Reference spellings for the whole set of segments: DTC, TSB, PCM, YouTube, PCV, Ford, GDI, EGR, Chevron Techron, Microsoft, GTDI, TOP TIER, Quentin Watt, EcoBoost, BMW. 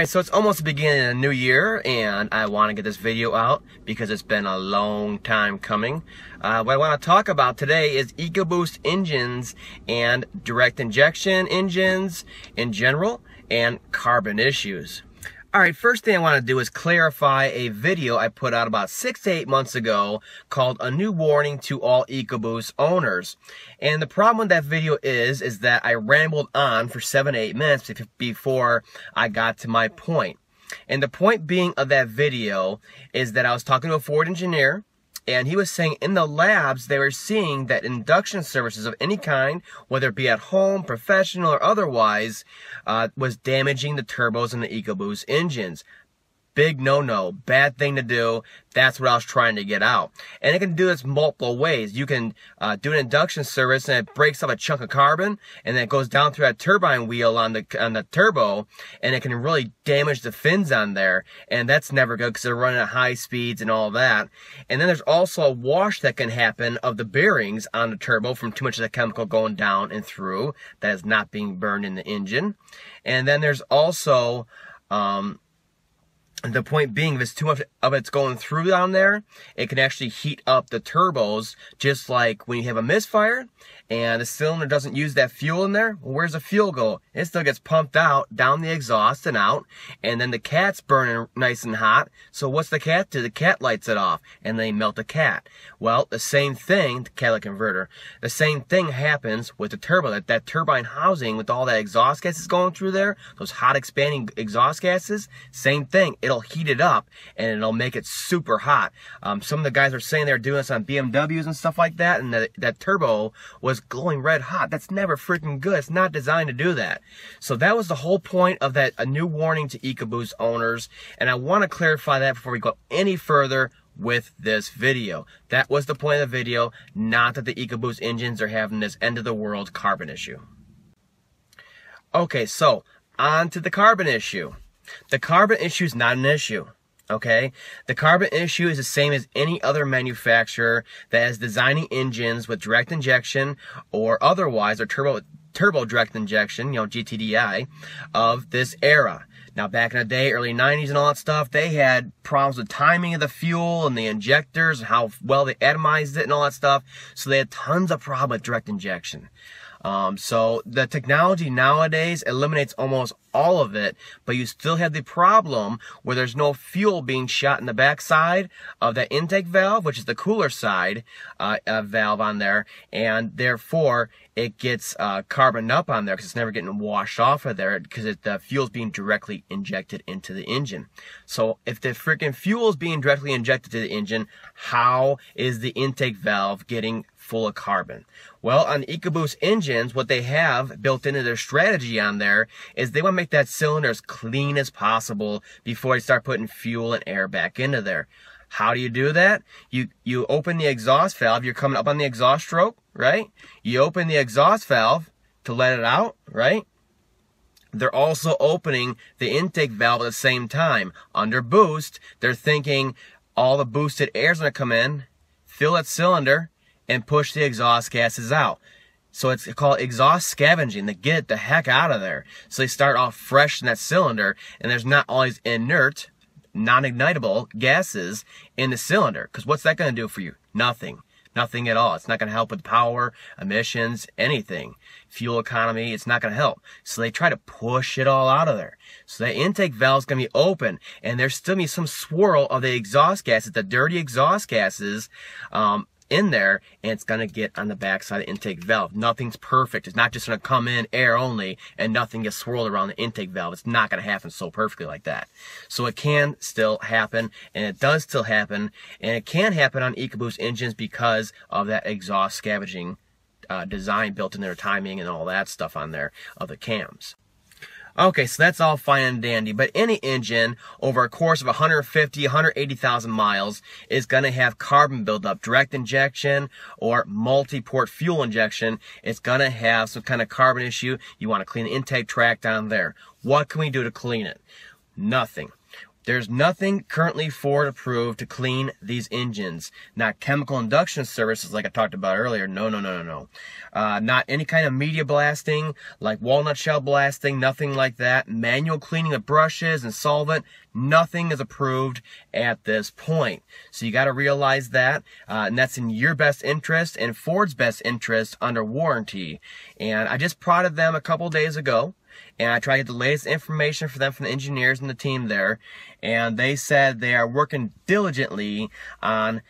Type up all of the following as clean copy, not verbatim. Alright, so it's almost the beginning of the new year, and I want to get this video out because it's been a long time coming. What I want to talk about today is EcoBoost engines and direct injection engines in general and carbon issues. Alright, first thing I want to do is clarify a video I put out about 6 to 8 months ago called A New Warning to All EcoBoost Owners. And the problem with that video is that I rambled on for 7 to 8 minutes before I got to my point. And the point being of that video is that I was talking to a Ford engineer, and he was saying in the labs they were seeing that induction services of any kind, whether it be at home, professional, or otherwise, was damaging the turbos and the EcoBoost engines. Big no-no, bad thing to do. That's what I was trying to get out. And it can do this multiple ways. You can do an induction service and it breaks up a chunk of carbon and then it goes down through that turbine wheel on the turbo, and it can really damage the fins on there, and that's never good because they're running at high speeds and all that. And then there's also a wash that can happen of the bearings on the turbo from too much of the chemical going down and through that is not being burned in the engine. And then there's also the point being, if it's too much of it's going through down there, it can actually heat up the turbos, just like when you have a misfire and the cylinder doesn't use that fuel in there. Well, where's the fuel go? It still gets pumped out, down the exhaust and out, and then the cat's burning nice and hot. So what's the cat do? The cat lights it off, and they melt the cat. Well, the same thing, the catalytic converter, the same thing happens with the turbo. That turbine housing with all that exhaust gases going through there, those hot expanding exhaust gases, same thing. It'll heat it up and it'll make it super hot. Some of the guys are saying they're doing this on BMWs and stuff like that, and that turbo was glowing red hot. That's never freaking good. It's not designed to do that. So that was the whole point of that, a new warning to EcoBoost owners, and I want to clarify that before we go any further with this video. That was the point of the video, not that the EcoBoost engines are having this end of the world carbon issue. Okay, so on to the carbon issue. The carbon issue is not an issue, okay? The carbon issue is the same as any other manufacturer that is designing engines with direct injection or otherwise, or turbo direct injection, you know, GTDI, of this era. Now, back in the day, early 90s and all that stuff, they had problems with timing of the fuel and the injectors and how well they atomized it and all that stuff, so they had tons of problems with direct injection. So the technology nowadays eliminates almost all of it, but you still have the problem where there's no fuel being shot in the backside of that intake valve, which is the cooler side valve on there, and therefore it gets carbon up on there because it's never getting washed off of there because the fuel's being directly injected into the engine. So if the freaking fuel's being directly injected to the engine, how is the intake valve getting full of carbon? Well, on EcoBoost engines, what they have built into their strategy on there is they want to make that cylinder as clean as possible before you start putting fuel and air back into there. How do you do that? You open the exhaust valve. You're coming up on the exhaust stroke, right? You open the exhaust valve to let it out, right? They're also opening the intake valve at the same time. Under boost, they're thinking all the boosted air is going to come in, fill that cylinder, and push the exhaust gases out. So it's called exhaust scavenging. They get it the heck out of there. So they start off fresh in that cylinder, and there's not all these inert, non-ignitable gases in the cylinder. Because what's that going to do for you? Nothing. Nothing at all. It's not going to help with power, emissions, anything. Fuel economy, it's not going to help. So they try to push it all out of there. So the intake valve's going to be open, and there's still going to be some swirl of the exhaust gases, the dirty exhaust gases, in there, and it's going to get on the backside of the intake valve. Nothing's perfect. It's not just going to come in air only and nothing gets swirled around the intake valve. It's not going to happen so perfectly like that. So it can still happen, and it does still happen, and it can happen on EcoBoost engines because of that exhaust scavenging design built in their timing and all that stuff on there of the cams. Okay, so that's all fine and dandy, but any engine over a course of 150, 180,000 miles is going to have carbon buildup. Direct injection or multi-port fuel injection, it's going to have some kind of carbon issue. You want to clean the intake tract down there. What can we do to clean it? Nothing. There's nothing currently Ford approved to clean these engines. Not chemical induction services like I talked about earlier. No. Not any kind of media blasting, like walnut shell blasting, nothing like that. Manual cleaning of brushes and solvent, nothing is approved at this point. So you got to realize that, and that's in your best interest and Ford's best interest under warranty. And I just prodded them a couple days ago, and I tried to get the latest information for them from the engineers and the team there, and they said they are working diligently on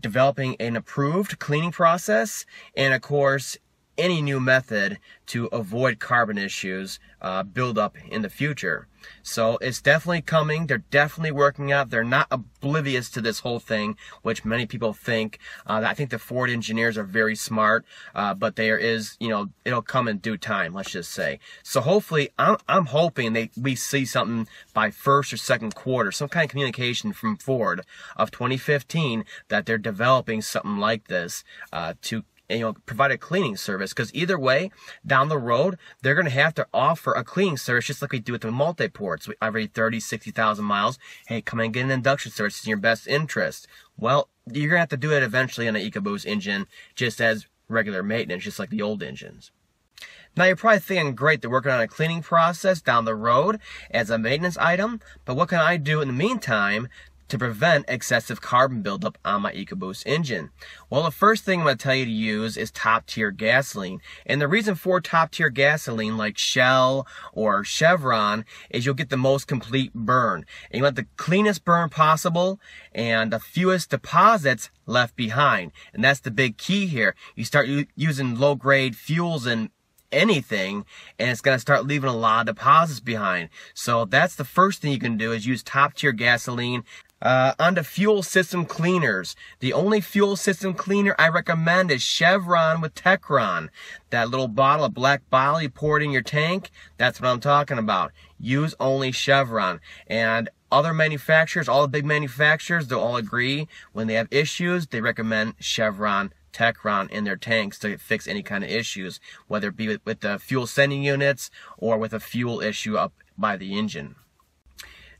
developing an approved cleaning process and, of course, any new method to avoid carbon issues build up in the future. So it's definitely coming. They're definitely working out. They're not oblivious to this whole thing, which many people think. I think the Ford engineers are very smart, but there is, you know, it'll come in due time, let's just say. So hopefully, I'm hoping we see something by first or second quarter, some kind of communication from Ford of 2015 that they're developing something like this to, and, you know, provide a cleaning service, because either way down the road they're going to have to offer a cleaning service, just like we do with the multi-ports. Every 30,000 to 60,000 miles, hey, come and get an induction service. It's in your best interest. Well, you're going to have to do it eventually on an EcoBoost engine, just as regular maintenance, just like the old engines. Now, you're probably thinking, great, they're working on a cleaning process down the road as a maintenance item, but what can I do in the meantime to prevent excessive carbon buildup on my EcoBoost engine? Well, the first thing I'm going to tell you to use is top-tier gasoline. And the reason for top-tier gasoline like Shell or Chevron is you'll get the most complete burn. And you want the cleanest burn possible and the fewest deposits left behind. And that's the big key here. You start using low-grade fuels and anything, and it's going to start leaving a lot of deposits behind. So that's the first thing you can do, is use top-tier gasoline. Onto fuel system cleaners. The only fuel system cleaner I recommend is Chevron with Techron. That little bottle of black bile you poured in your tank, that's what I'm talking about. Use only Chevron. And other manufacturers, all the big manufacturers, they'll all agree when they have issues, they recommend Chevron Techron in their tanks to fix any kind of issues, whether it be with the fuel sending units or with a fuel issue up by the engine.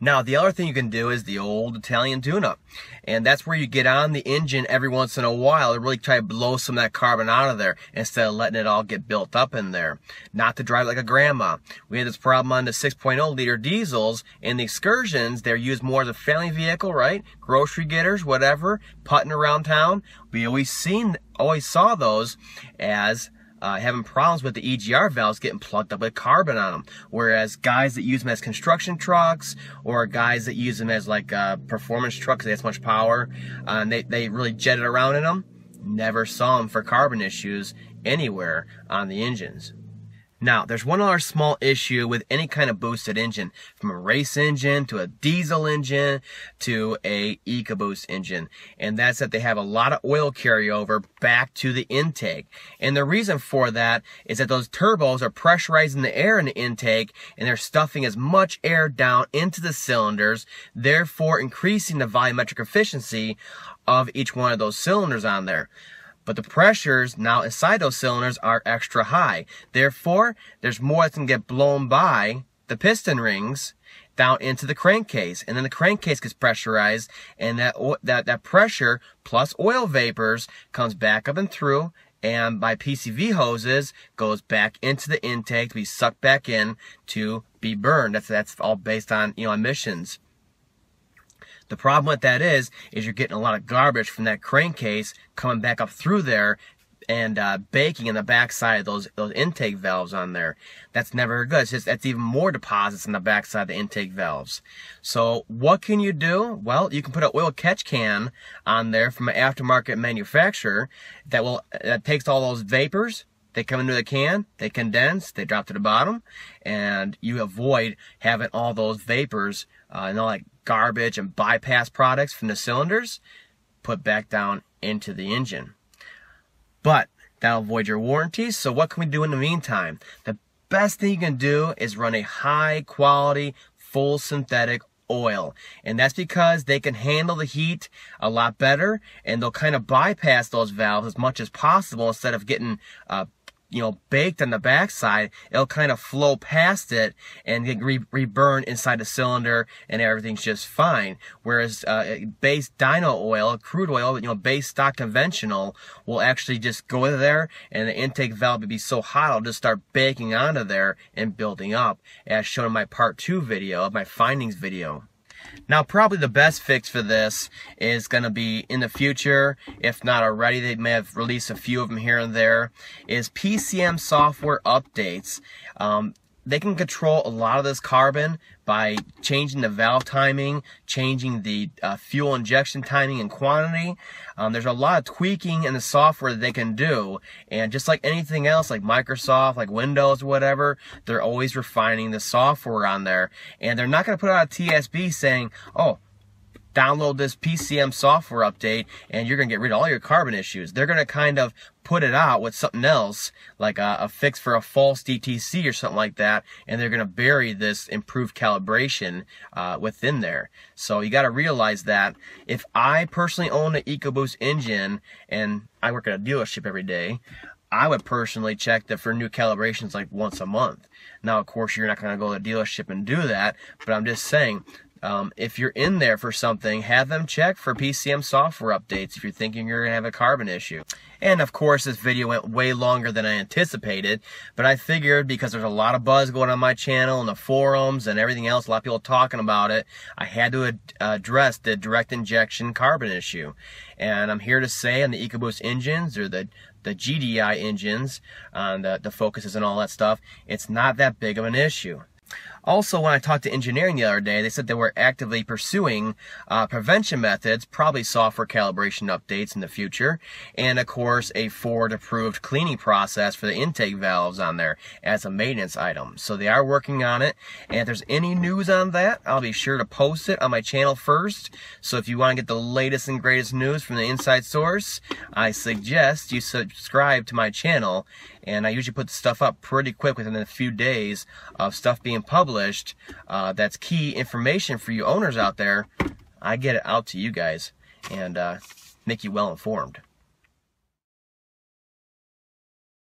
Now, the other thing you can do is the old Italian tune-up, and that's where you get on the engine every once in a while and really try to blow some of that carbon out of there instead of letting it all get built up in there. Not to drive like a grandma. We had this problem on the 6.0 liter diesels and the Excursions. They're used more as a family vehicle, right? Grocery getters, whatever, putting around town. We always saw those as having problems with the EGR valves getting plugged up with carbon on them. Whereas guys that use them as construction trucks, or guys that use them as like performance trucks, they have so much power, and they really jet it around in them, never saw them for carbon issues anywhere on the engines. Now, there's one other small issue with any kind of boosted engine, from a race engine to a diesel engine to a EcoBoost engine, and that's that they have a lot of oil carryover back to the intake. And the reason for that is that those turbos are pressurizing the air in the intake, and they're stuffing as much air down into the cylinders, therefore increasing the volumetric efficiency of each one of those cylinders on there. But the pressures now inside those cylinders are extra high. Therefore, there's more that can get blown by the piston rings down into the crankcase. And then the crankcase gets pressurized, and that pressure plus oil vapors comes back up and through, and by PCV hoses goes back into the intake to be sucked back in to be burned. That's all based on, you know, emissions. The problem with that is you're getting a lot of garbage from that crankcase coming back up through there and baking in the backside of those intake valves on there. That's never good. It's just, that's even more deposits in the backside of the intake valves. So what can you do? Well, you can put an oil catch can on there from an aftermarket manufacturer that takes all those vapors. They come into the can, they condense, they drop to the bottom, and you avoid having all those vapors and all that garbage and bypass products from the cylinders put back down into the engine. But that'll void your warranty. So what can we do in the meantime? The best thing you can do is run a high-quality, full synthetic oil, and that's because they can handle the heat a lot better, and they'll kind of bypass those valves as much as possible instead of getting baked on the backside, it'll kind of flow past it and get reburn inside the cylinder, and everything's just fine. Whereas base dyno oil, crude oil, base stock conventional will actually just go in there, and the intake valve will be so hot it'll just start baking onto there and building up, as shown in my part 2 video, my findings video. Now, probably the best fix for this is going to be in the future, if not already, they may have released a few of them here and there, is PCM software updates. They can control a lot of this carbon by changing the valve timing, changing the fuel injection timing and quantity. There's a lot of tweaking in the software that they can do, and just like anything else, like Microsoft, like Windows, whatever, they're always refining the software on there, and they're not going to put out a TSB saying, oh, download this PCM software update and you're going to get rid of all your carbon issues. They're going to kind of put it out with something else, like a fix for a false DTC or something like that, and they're going to bury this improved calibration within there. So you got to realize that if I personally own an EcoBoost engine and I work at a dealership every day, I would personally check that for new calibrations like once a month. Now, of course, you're not going to go to the dealership and do that, but I'm just saying, if you're in there for something, have them check for PCM software updates if you're thinking you're going to have a carbon issue. And of course, this video went way longer than I anticipated, but I figured because there's a lot of buzz going on my channel and the forums and everything else, a lot of people talking about it, I had to address the direct injection carbon issue. And I'm here to say on the EcoBoost engines, or the GDI engines, on the focuses and all that stuff, it's not that big of an issue. Also, when I talked to engineering the other day, they said they were actively pursuing prevention methods, probably software calibration updates in the future, and of course a Ford-approved cleaning process for the intake valves on there as a maintenance item. So they are working on it, and if there's any news on that, I'll be sure to post it on my channel first. So if you want to get the latest and greatest news from the inside source, I suggest you subscribe to my channel, and I usually put stuff up pretty quick within a few days of stuff being published. That's key information for you owners out there. I get it out to you guys and make you well informed.